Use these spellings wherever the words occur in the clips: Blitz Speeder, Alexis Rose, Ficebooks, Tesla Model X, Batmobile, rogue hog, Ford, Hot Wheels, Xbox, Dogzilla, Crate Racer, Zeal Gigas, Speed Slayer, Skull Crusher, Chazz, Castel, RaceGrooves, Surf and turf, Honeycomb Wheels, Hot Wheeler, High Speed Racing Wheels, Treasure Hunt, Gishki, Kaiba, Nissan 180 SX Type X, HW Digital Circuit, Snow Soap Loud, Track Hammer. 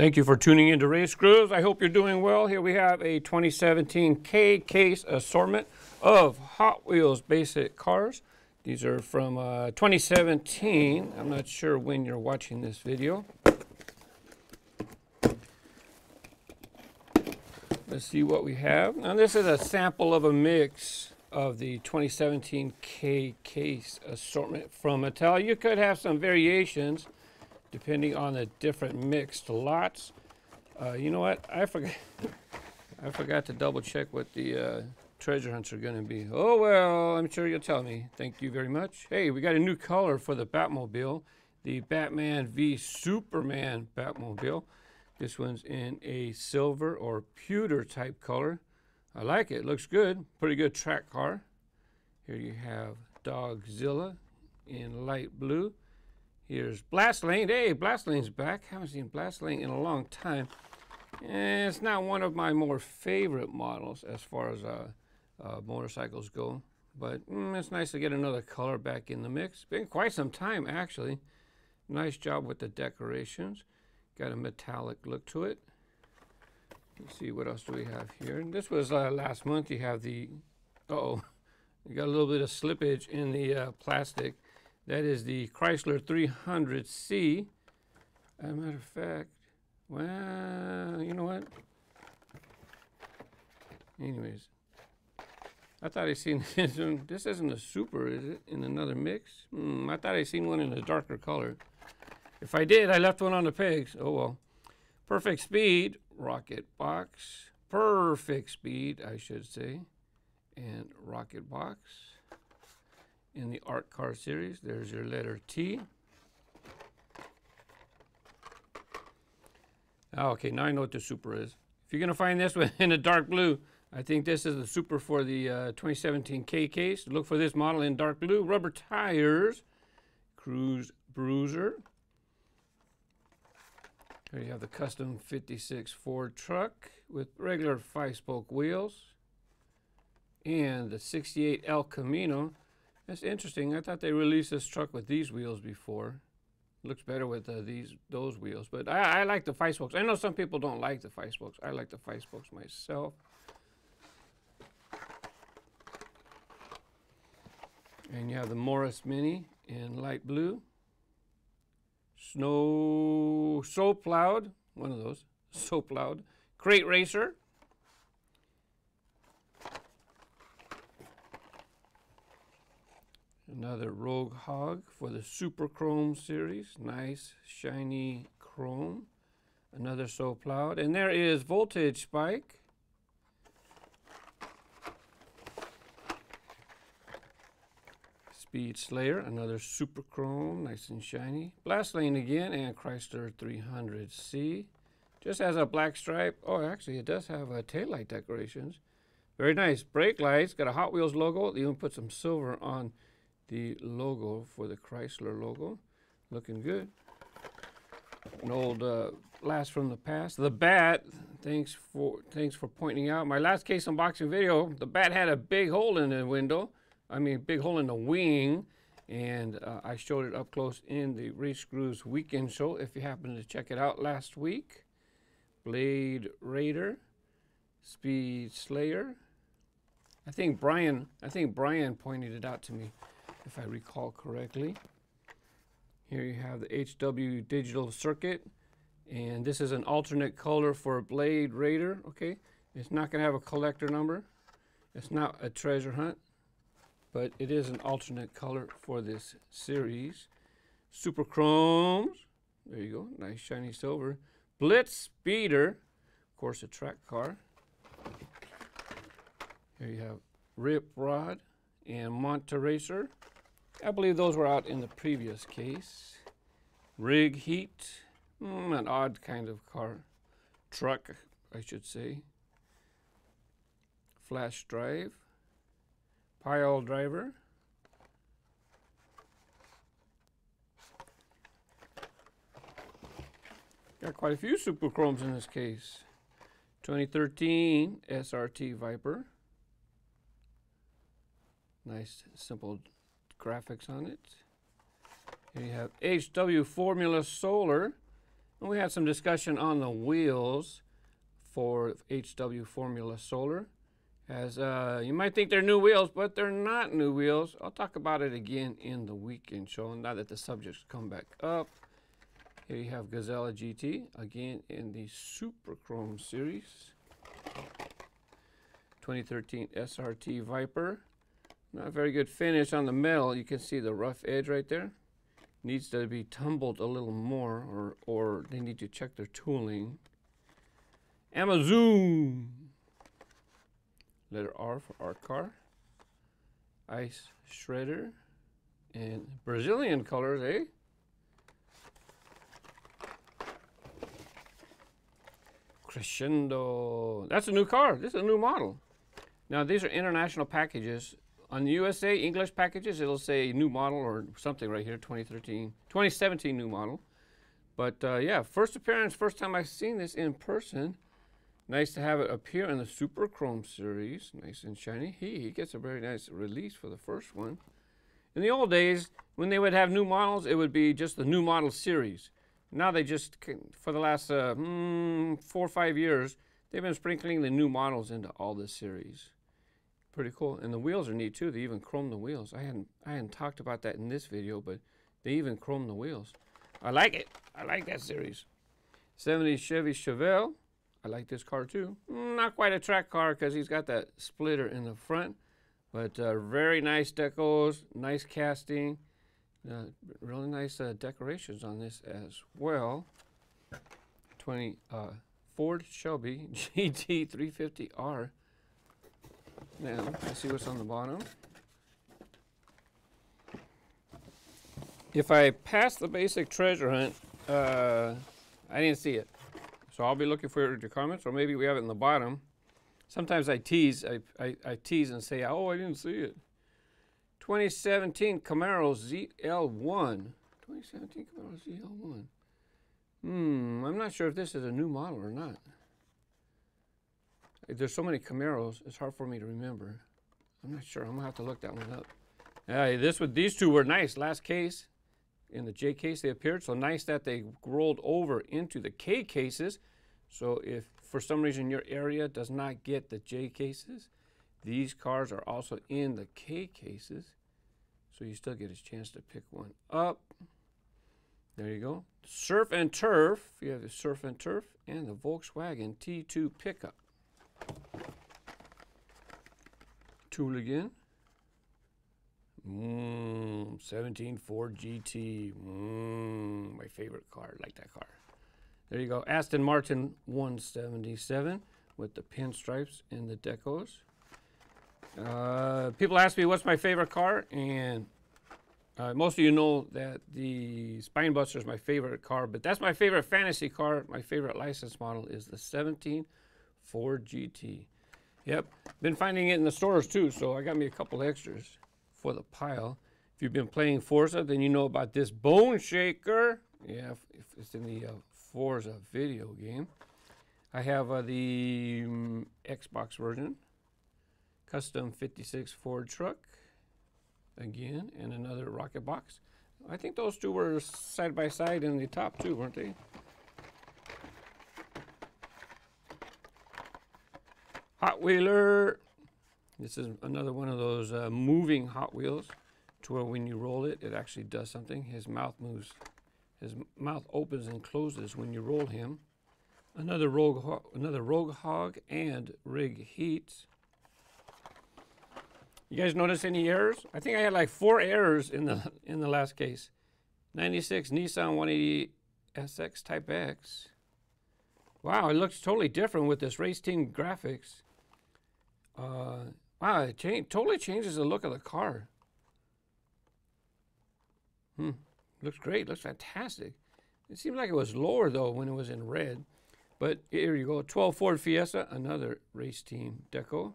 Thank you for tuning in to RaceGrooves. I hope you're doing well. Here we have a 2017 K-Case assortment of Hot Wheels basic cars. These are from 2017. I'm not sure when you're watching this video. Let's see what we have. Now this is a sample of a mix of the 2017 K-Case assortment from Mattel. You could have some variations depending on the different mixed lots. You know what? I forgot to double check what the treasure hunts are going to be. Oh well, I'm sure you'll tell me. Thank you very much. Hey, we got a new color for the Batmobile, the Batman v Superman Batmobile. This one's in a silver or pewter type color. I like it. Looks good. Pretty good track car. Here you have Dogzilla in light blue. Here's Blast Lane. Hey, Blast Lane's back. Haven't seen Blast Lane in a long time. And it's not one of my more favorite models as far as motorcycles go, but it's nice to get another color back in the mix. Been quite some time, actually. Nice job with the decorations. Got a metallic look to it. Let's see, what else do we have here? And this was last month. You have the, you got a little bit of slippage in the plastic. That is the Chrysler 300C. As a matter of fact, well, you know what? Anyways, I thought I seen this one. This isn't a Supra, is it? In another mix? I thought I seen one in a darker color. If I did, I left one on the pegs. Oh well. Perfect Speed, Rocket Box. Perfect Speed, I should say, and Rocket Box. In the Art Car series, there's your letter T. Okay, now I know what the Supra is. If you're going to find this one in a dark blue, I think this is the Supra for the 2017 K-Case. Look for this model in dark blue. Rubber tires. Cruise Bruiser. Here you have the custom 56 Ford truck with regular 5-spoke wheels. And the 68 El Camino. That's interesting. I thought they released this truck with these wheels before. Looks better with those wheels. But I like the Ficebooks. I know some people don't like the Ficebooks. I like the Ficebooks myself. And you have the Morris Mini in light blue. Snow Soap Loud. One of those. Soap Loud. Crate Racer. Another Rogue Hog for the Super Chrome series. Nice, shiny chrome. Another Soap Loud. And there is Voltage Spike. Speed Slayer, another Super Chrome, nice and shiny. Blast Lane again, and Chrysler 300C. Just has a black stripe. Oh, actually, it does have taillight decorations. Very nice. Brake lights, got a Hot Wheels logo. They even put some silver on the logo for the Chrysler logo. Looking good. An old blast from the past. The Bat, thanks for pointing out my last case unboxing video. The Bat had a big hole in the window. I mean, big hole in the wing. And I showed it up close in the RaceGrooves weekend show if you happen to check it out last week. Blade Raider, Speed Slayer. I think Brian pointed it out to me, if I recall correctly. Here you have the HW digital circuit, and this is an alternate color for Blade Raider. Okay, it's not going to have a collector number. It's not a treasure hunt, but it is an alternate color for this series. Super Chromes, there you go, nice shiny silver. Blitz Speeder, of course a track car. Here you have Rip Rod and Monterracer. I believe those were out in the previous case. Rig Heat, an odd kind of car, truck, I should say. Flash Drive, Pile Driver. Got quite a few Super Chromes in this case. 2013 SRT Viper. Nice simple graphics on it. Here you have HW Formula Solar, We had some discussion on the wheels for HW Formula Solar. As you might think they're new wheels, but they're not new wheels. I'll talk about it again in the weekend show, now that the subjects come back up. Here you have Gazella GT, again in the Super Chrome series. 2013 SRT Viper. Not a very good finish on the metal. You can see the rough edge right there. Needs to be tumbled a little more, or they need to check their tooling. Amazon! Letter R for art car, ice shredder, and Brazilian colors, eh? Crescendo. That's a new car. This is a new model. Now, these are international packages. On the USA, English packages, it'll say new model or something right here, 2017 new model. But yeah, first appearance, first time I've seen this in person. Nice to have it appear in the Super Chrome series, nice and shiny. He gets a very nice release for the first one. In the old days, when they would have new models, it would be just the new model series. Now they just, for the last 4 or 5 years, they've been sprinkling the new models into all the series. Pretty cool, and the wheels are neat too. They even chrome the wheels. I hadn't talked about that in this video, but they even chrome the wheels. I like it. I like that series. 70s Chevy Chevelle. I like this car too. Not quite a track car because he's got that splitter in the front, but very nice decals, nice casting, really nice decorations on this as well. Ford Shelby GT 350R. Now, let's see what's on the bottom. If I pass the basic treasure hunt, I didn't see it. So I'll be looking for your comments, or maybe we have it in the bottom. Sometimes I tease and say, oh, I didn't see it. 2017 Camaro ZL1. 2017 Camaro ZL1. I'm not sure if this is a new model or not. There's so many Camaros, it's hard for me to remember. I'm not sure. I'm gonna have to look that one up. These two were nice. Last case. In the J case they appeared, so nice that they rolled over into the K cases. So if for some reason your area does not get the J cases, these cars are also in the K cases, so you still get a chance to pick one up. There you go. Surf and Turf. You have the Surf and Turf and the Volkswagen T2 pickup. Tool again. 17 Ford GT. My favorite car. I like that car. There you go. Aston Martin 177 with the pinstripes and the decos. People ask me what's my favorite car, and most of you know that the Spinebuster is my favorite car, but that's my favorite fantasy car. My favorite license model is the 17 Ford GT. Yep. Been finding it in the stores too, so I got me a couple extras for the pile. If you've been playing Forza, then you know about this Bone Shaker. Yeah, if it's in the Forza video game. I have the Xbox version. Custom 56 Ford truck. Again, and another Rocket Box. I think those two were side by side in the top two, weren't they? Hot Wheeler. This is another one of those moving Hot Wheels, to where when you roll it, it actually does something. His mouth moves. His mouth opens and closes when you roll him. Another Rogue Hog and Rig Heat. You guys notice any errors? I think I had like 4 errors in the last case. 96 Nissan 180 SX Type X. Wow, it looks totally different with this race team graphics. Wow, it totally changes the look of the car. Looks great. Looks fantastic. It seemed like it was lower, though, when it was in red. But here you go. 12 Ford Fiesta, another race team deco.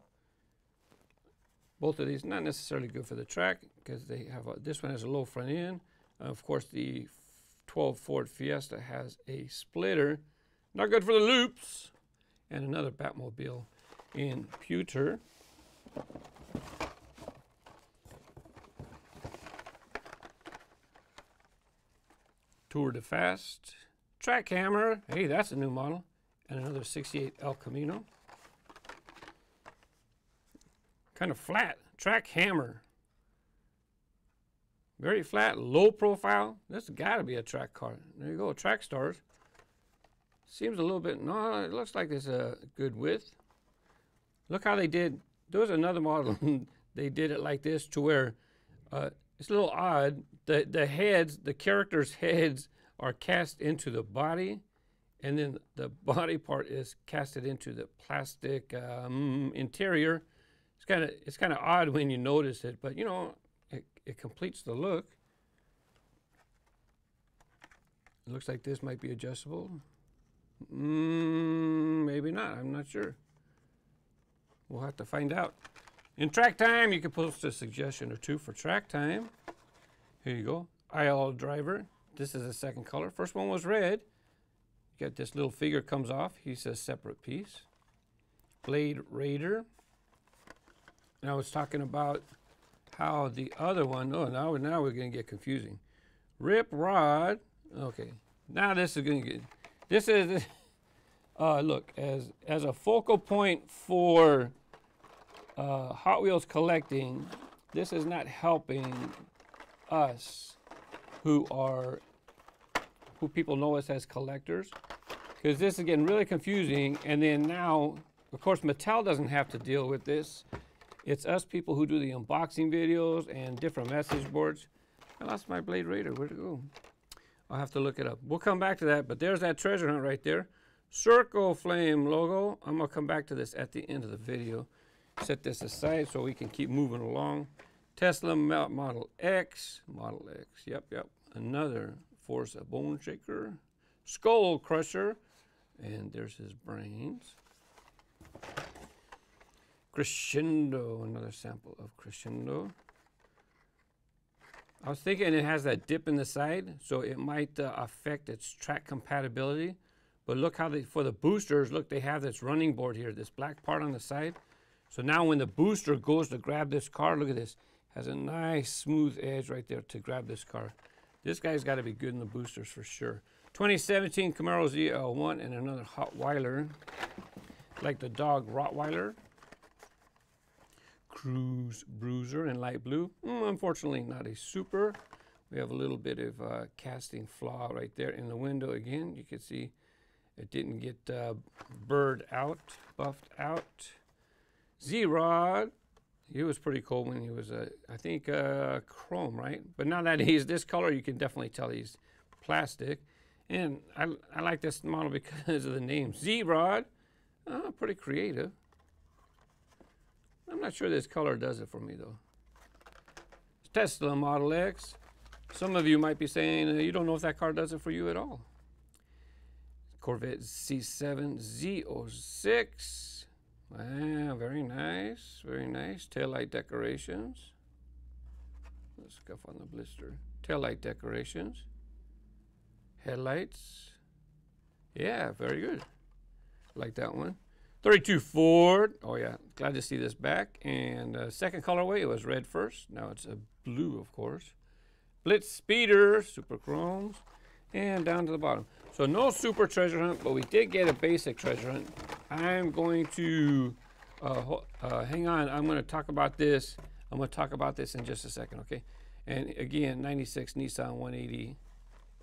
Both of these not necessarily good for the track, because they have this one has a low front end. Of course, the 12 Ford Fiesta has a splitter. Not good for the loops. And another Batmobile in pewter. Tour de Fast Track Hammer. Hey, that's a new model. And another 68 El Camino. Kind of flat. Track Hammer. Very flat, low profile. This has got to be a track car. There you go, Track Stars. Seems a little bit, no, it looks like it's a good width. Look how they did. There was another model. They did it like this to where it's a little odd. The heads, the characters' heads are cast into the body, and then the body part is casted into the plastic interior. It's kind of odd when you notice it, but you know, it completes the look. It looks like this might be adjustable. Maybe not. I'm not sure. We'll have to find out. In track time, you can post a suggestion or two for track time. Here you go. IL driver. This is the second color. First one was red. You got this little figure comes off. He's a separate piece. Blade Raider. And I was talking about how the other one, oh, now we're going to get confusing. Rip Rod. Okay. Now this is going to get... This is, look, as a focal point for Hot Wheels collecting, this is not helping us who people know us as collectors, because this is getting really confusing. And then now, of course, Mattel doesn't have to deal with this. It's us people who do the unboxing videos and different message boards. I lost my Blade Raider. Where'd it go? I'll have to look it up. We'll come back to that, but there's that treasure hunt right there. Circle Flame logo. I'm going to come back to this at the end of the video. Set this aside so we can keep moving along. Tesla Model X. Model X. Yep, yep. Another Force, a Bone Shaker. Skull Crusher. And there's his brains. Crescendo. Another sample of Crescendo. I was thinking it has that dip in the side, so it might affect its track compatibility. But look how they, for the boosters, look, they have this running board here, this black part on the side. So now when the booster goes to grab this car, look at this, has a nice smooth edge right there to grab this car. This guy's got to be good in the boosters for sure. 2017 Camaro ZL1 and another Hot Wheeler, like the dog Rottweiler. Cruise Bruiser in light blue. Unfortunately, not a Super. We have a little bit of casting flaw right there in the window again. You can see it didn't get burred out, buffed out. Z-Rod. He was pretty cool when he was, I think, chrome, right? But now that he's this color, you can definitely tell he's plastic. And I like this model because of the name. Z-Rod. Pretty creative. I'm not sure this color does it for me, though. Tesla Model X. Some of you might be saying you don't know if that car does it for you at all. Corvette C7 Z06. Wow, very nice. Very nice. Taillight decorations. Let's scuff on the blister. Taillight decorations. Headlights. Yeah, very good. Like that one. 32 Ford. Oh, yeah. Glad to see this back. And second colorway, it was red first. Now it's a blue, of course. Blitz Speeder, Super Chromes. And down to the bottom. So no Super treasure hunt, but we did get a basic treasure hunt. I'm going to hang on. I'm going to talk about this. I'm going to talk about this in just a second, okay? And again, 96 Nissan 180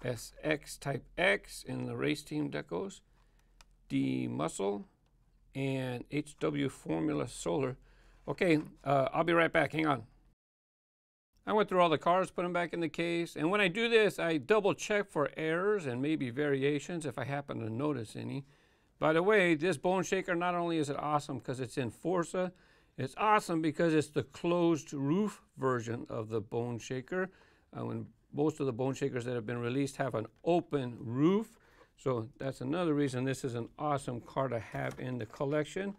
SX Type X in the race team decos. D Muscle. And HW Formula Solar. Okay, I'll be right back. Hang on. I went through all the cars, put them back in the case. And when I do this, I double check for errors and maybe variations if I happen to notice any. By the way, this Bone Shaker, not only is it awesome because it's in Forza, it's awesome because it's the closed roof version of the Bone Shaker. When most of the Bone Shakers that have been released have an open roof. So that's another reason this is an awesome car to have in the collection.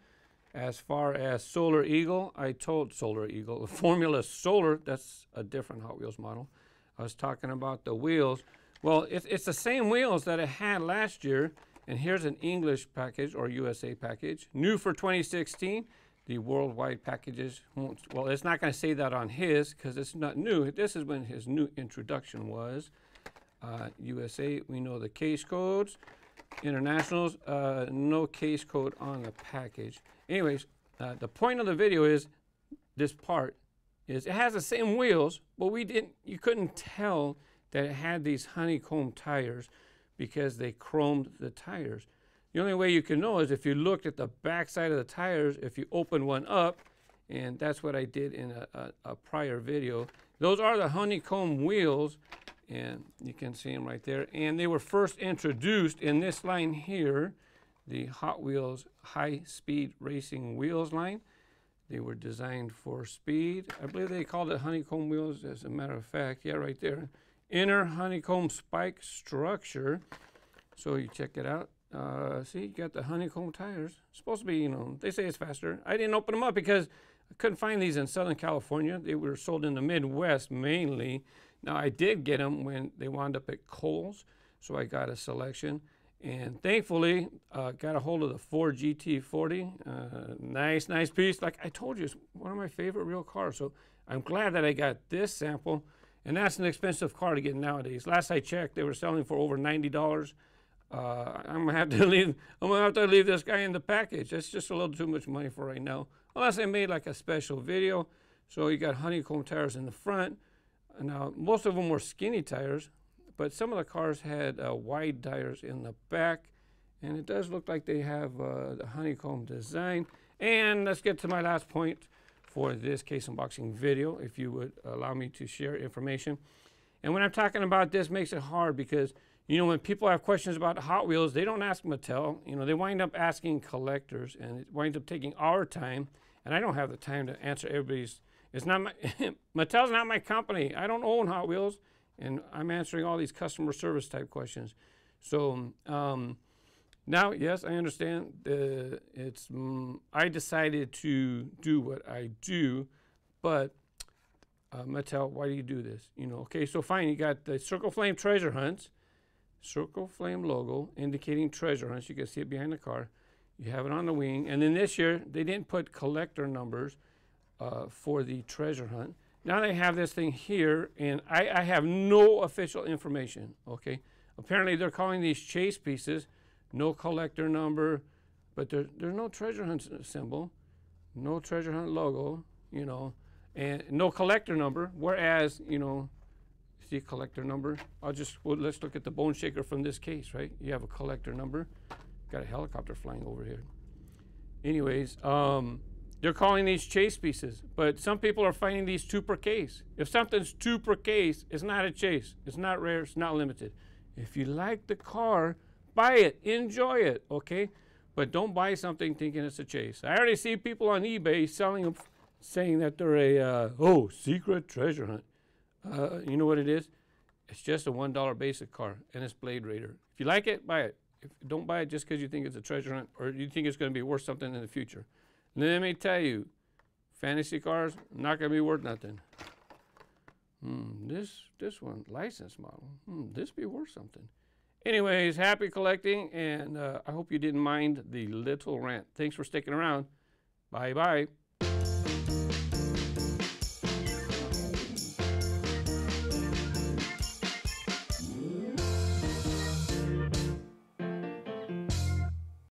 As far as Solar Eagle, I told Solar Eagle, Formula Solar, that's a different Hot Wheels model. I was talking about the wheels. Well, it's the same wheels that it had last year. And here's an English package or USA package. New for 2016, the worldwide packages. Well, it's not going to say that on his because it's not new. This is when his new introduction was. USA, we know the case codes. Internationals, no case code on the package. Anyways, the point of the video is this part is it has the same wheels, but we didn't, you couldn't tell that it had these honeycomb tires because they chromed the tires. The only way you can know is if you looked at the backside of the tires, if you open one up, and that's what I did in a prior video. Those are the honeycomb wheels, and you can see them right there. And they were first introduced in this line here, the Hot Wheels high-speed racing wheels line. They were designed for speed. I believe they called it honeycomb wheels, as a matter of fact. Yeah, right there. Inner honeycomb spike structure. So you check it out. See, you got the honeycomb tires. It's supposed to be, you know, they say it's faster. I didn't open them up because I couldn't find these in Southern California. They were sold in the Midwest mainly. Now, I did get them when they wound up at Kohl's, so I got a selection. And thankfully, got a hold of the Ford GT40. Nice, nice piece. Like I told you, it's one of my favorite real cars. So I'm glad that I got this sample. And that's an expensive car to get nowadays. Last I checked, they were selling for over $90. I'm gonna have to leave this guy in the package. That's just a little too much money for right now. Unless I made like a special video. So you got honeycomb tires in the front. Now, most of them were skinny tires, but some of the cars had wide tires in the back, and it does look like they have the honeycomb design. And let's get to my last point for this case unboxing video, if you would allow me to share information. And when I'm talking about this, makes it hard because, you know, when people have questions about Hot Wheels, they don't ask Mattel. You know, they wind up asking collectors, and it winds up taking our time, and I don't have the time to answer everybody's. It's not my, Mattel's not my company. I don't own Hot Wheels, and I'm answering all these customer service type questions. So now, yes, I understand. It's I decided to do what I do, but Mattel, why do you do this? You know, okay, so fine. You got the Circle Flame treasure hunts, Circle Flame logo indicating treasure hunts. You can see it behind the car. You have it on the wing, and then this year they didn't put collector numbers for the treasure hunt. Now they have this thing here, and I have no official information, okay? Apparently they're calling these chase pieces, no collector number, but there's no treasure hunt symbol, no treasure hunt logo, you know, and no collector number, whereas, you know, see collector number? Let's look at the Bone Shaker from this case, right? You have a collector number. Got a helicopter flying over here. Anyways, they're calling these chase pieces, but some people are finding these 2 per case. If something's 2 per case, it's not a chase. It's not rare, it's not limited. If you like the car, buy it, enjoy it, okay? But don't buy something thinking it's a chase. I already see people on eBay selling them, saying that they're a, secret treasure hunt. You know what it is? It's just a $1 basic car, and it's Blade Raider. If you like it, buy it. If you don't buy it just because you think it's a treasure hunt or you think it's gonna be worth something in the future. Let me tell you, fantasy cars, not going to be worth nothing. This one, license model, this be worth something. Anyways, happy collecting, and I hope you didn't mind the little rant. Thanks for sticking around. Bye-bye.